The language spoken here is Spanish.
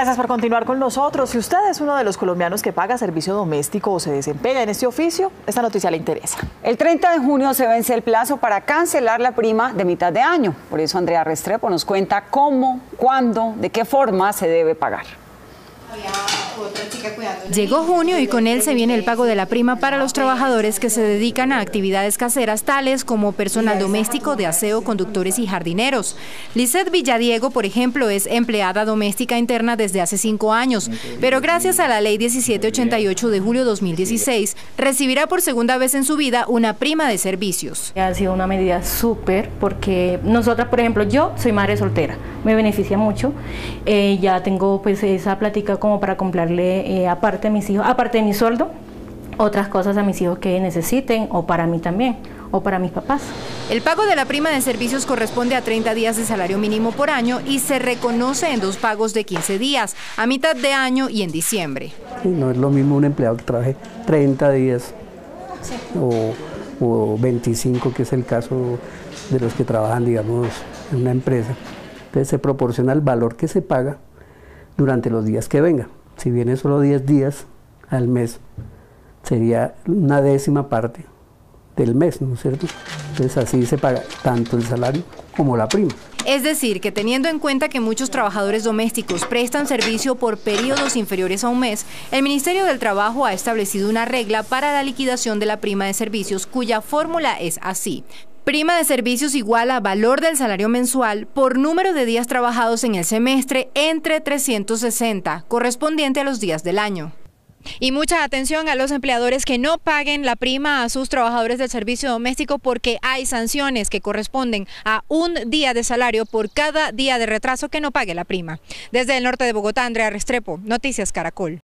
Gracias por continuar con nosotros. Si usted es uno de los colombianos que paga servicio doméstico o se desempeña en este oficio, esta noticia le interesa. El 30 de junio se vence el plazo para cancelar la prima de mitad de año. Por eso Andrea Restrepo nos cuenta cómo, cuándo, de qué forma se debe pagar. Llegó junio y con él se viene el pago de la prima para los trabajadores que se dedican a actividades caseras tales como personal doméstico, de aseo, conductores y jardineros. Lizeth Villadiego, por ejemplo, es empleada doméstica interna desde hace 5 años, pero gracias a la ley 1788 de julio 2016 recibirá por segunda vez en su vida una prima de servicios. Ha sido una medida súper porque nosotras, por ejemplo, yo soy madre soltera, me beneficia mucho, ya tengo pues esa plática como para comprarle aparte a mis hijos, aparte de mi sueldo, otras cosas a mis hijos que necesiten, o para mí también, o para mis papás. El pago de la prima de servicios corresponde a 30 días de salario mínimo por año y se reconoce en 2 pagos de 15 días, a mitad de año y en diciembre. Y no es lo mismo un empleado que trabaje 30 días sí, o 25, que es el caso de los que trabajan, digamos, en una empresa. Entonces se proporciona el valor que se paga durante los días que venga. Si viene solo 10 días al mes, sería 1/10 parte del mes, ¿no es cierto? Entonces así se paga tanto el salario como la prima. Es decir, que teniendo en cuenta que muchos trabajadores domésticos prestan servicio por periodos inferiores a un mes, el Ministerio del Trabajo ha establecido una regla para la liquidación de la prima de servicios, cuya fórmula es así. Prima de servicios igual a valor del salario mensual por número de días trabajados en el semestre entre 360, correspondiente a los días del año. Y mucha atención a los empleadores que no paguen la prima a sus trabajadores del servicio doméstico, porque hay sanciones que corresponden a 1 día de salario por cada día de retraso que no pague la prima. Desde el norte de Bogotá, Andrea Restrepo, Noticias Caracol.